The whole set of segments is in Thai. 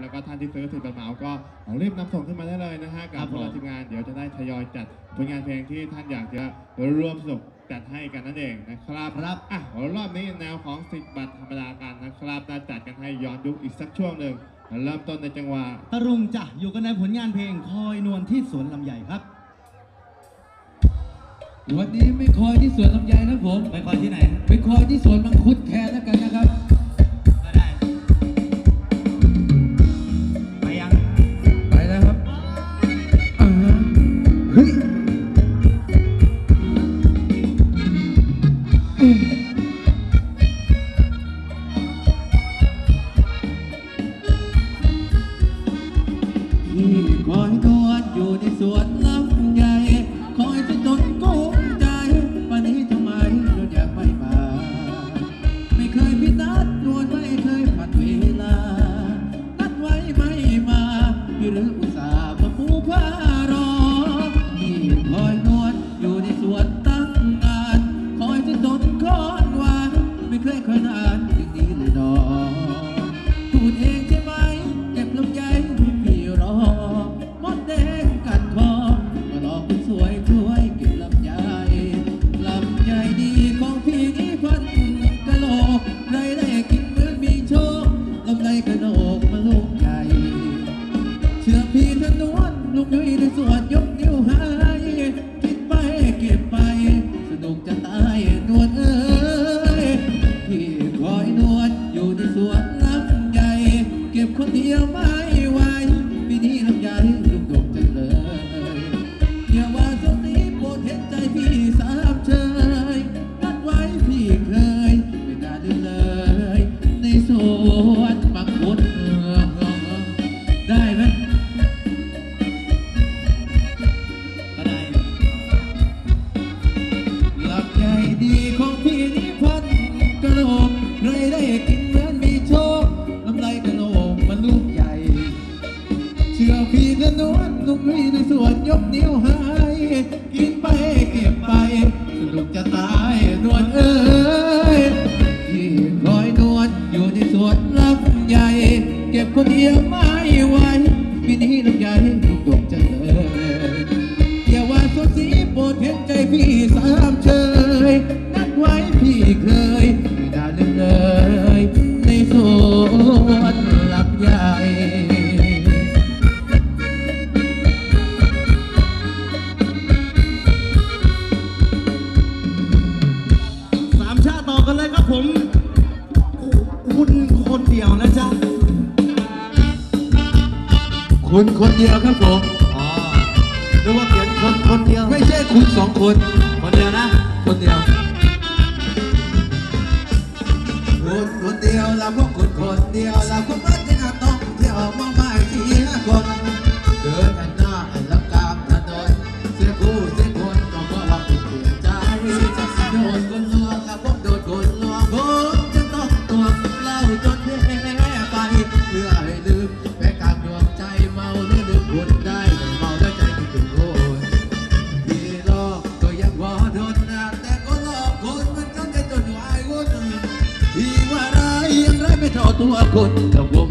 แล้วก็ท่านที่ซื้อสินประเหมาก็รีบนำส่งขึ้นมาได้เลยนะฮะกับพวกเราทีมงานเดี๋ยวจะได้ทยอยจัดผลงานเพลงที่ท่านอยากจะร่วมสนุกจัดให้กันนั่นเองนะครับอ่ะรอบนี้แนวของสิบบัตรธรรมดากันนะครับจะจัดกันให้ย้อนยุคอีกสักช่วงหนึ่งเริ่มต้นในจังหวะตะรุงจะอยู่กันในผลงานเพลงคอยนวลที่สวนลำไยครับวันนี้ไม่คอยที่สวนลำไยนะผมไปคอยที่ไหนไปคอยที่สวนมังคุดแทนแล้วกันนะครับตัวคนกับวง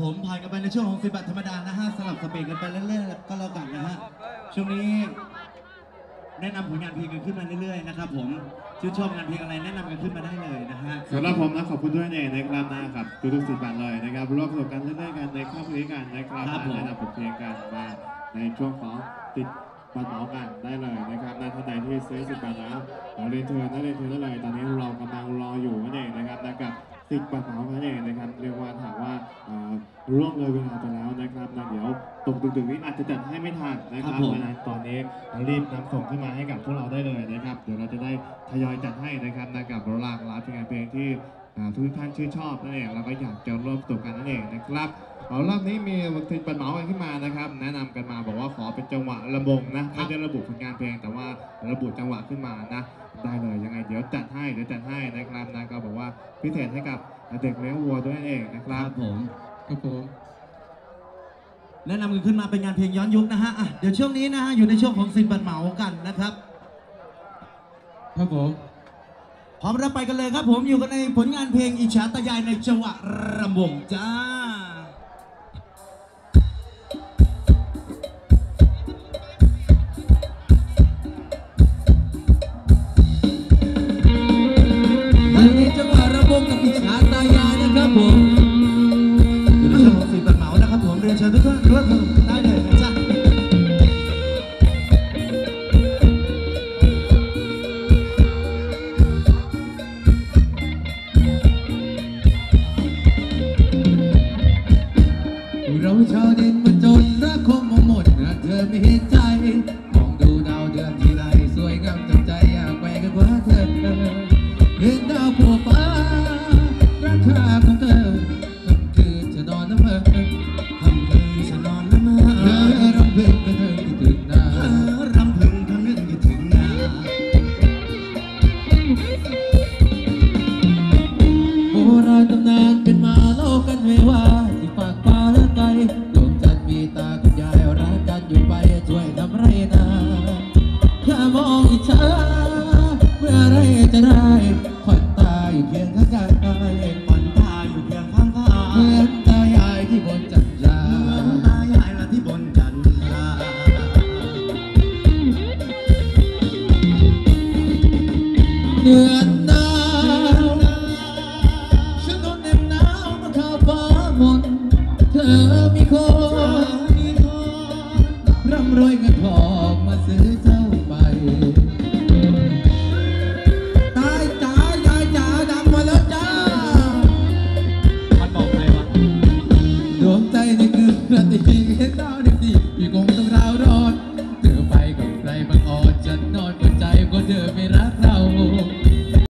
ผมผ่านกันไปในช่วงของฟีดแบ็กธรรมดานะฮะสลับสเปกกันไปเรื่อยๆก็แล้วกันนะฮะช่วงนี้แนะนำผลงานเพลงกันขึ้นมาเรื่อยๆนะครับผมชื่นชอบงานเพลงอะไรแนะนำกันขึ้นมาได้เลยนะฮะสำหรับผมนะขอบคุณด้วยเนี่ยนะครับนะครับทุกๆ10 บาทเลยนะครับร่วมประสบการณ์เรื่อยๆกันในครอบครัวกันนะครับแนะนำผลงานเพลงกันมาในช่วงของติดมาต่อกันได้เลยนะครับในท่านใดที่ซื้อ10 บาทแล้วเรียนเชิญได้เลยตอนนี้เรากำลังรออยู่นั่นเองนะครับกับติดปัญหานั่นเองนะครับเรียกว่าถามว่าร่วงเลยเวลาไปแล้วนะครับเดี๋ยวตกดึกๆนี้อาจจะจัดให้ไม่ทันนะครับตอนนี้รีบนำส่งขึ้นมาให้กับพวกเราได้เลยนะครับเดี๋ยวเราจะได้ทยอยจัดให้นะครับกับหลากหลายเพลงที่ทุกท่านชื่นชอบนั่นเองเราก็อยากจะร่วมตกกันนั่นเองนะครับเอารอบนี้มีติดปัญหากันขึ้นมานะครับแนะนำกันมาบอกว่าขอเป็นจังหวะระบงนะไม่ได้ระบุผลงานเพลงแต่ว่าระบุจังหวะขึ้นมานะได้เลยยังไงเดี๋ยวจัดให้นะครับก็บอกว่าพิเศษให้กับเด็กเลี้ยงวัวด้วยเองนะครับผมแนะนำกันขึ้นมาเป็นงานเพลงย้อนยุคนะฮะเดี๋ยวช่วงนี้นะฮะอยู่ในช่วงของสินบัตรเหมากันนะครับครับผมพร้อมรับไปกันเลยครับผมอยู่กันในผลงานเพลงอิจฉาตายายในจังหวะระบงจ้าพี่คงต้องราวร้อนเธอไปกับใครบางอ่อนฉันนอนบนใจก็เธอไม่รัก